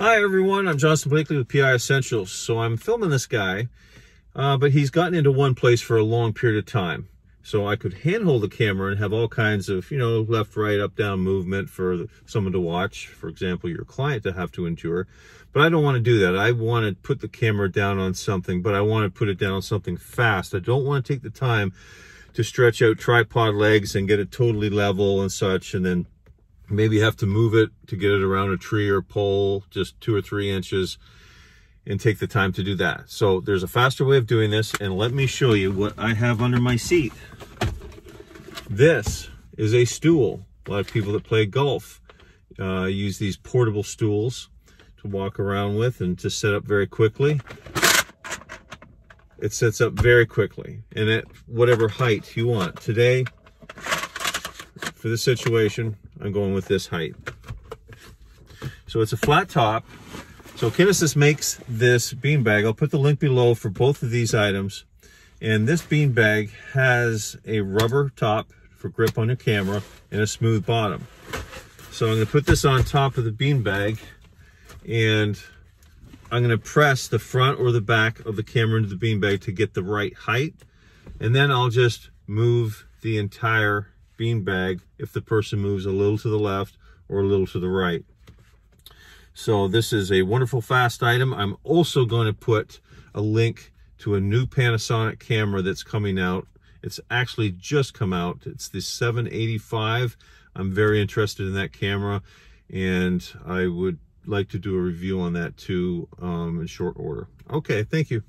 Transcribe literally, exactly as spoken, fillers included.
Hi everyone, I'm Johnston Blakley with P I Essentials. So I'm filming this guy, uh, but he's gotten into one place for a long period of time. So I could handhold the camera and have all kinds of, you know, left, right, up, down movement for someone to watch, for example, your client to have to endure. But I don't want to do that. I want to put the camera down on something, but I want to put it down on something fast. I don't want to take the time to stretch out tripod legs and get it totally level and such, and then maybe have to move it to get it around a tree or pole, just two or three inches, and take the time to do that. So there's a faster way of doing this, and let me show you what I have under my seat. This is a stool. A lot of people that play golf uh, use these portable stools to walk around with and to set up very quickly. It sets up very quickly and at whatever height you want. Today, for this situation, I'm going with this height. So it's a flat top. So Kinesis makes this beanbag. I'll put the link below for both of these items. And this beanbag has a rubber top for grip on your camera and a smooth bottom. So I'm going to put this on top of the beanbag, and I'm going to press the front or the back of the camera into the beanbag to get the right height. And then I'll just move the entire beanbag if the person moves a little to the left or a little to the right. So this is a wonderful fast item. I'm also going to put a link to a new Panasonic camera that's coming out. It's actually just come out. It's the seven eighty-five. I'm very interested in that camera, and I would like to do a review on that too um, in short order. Okay, thank you.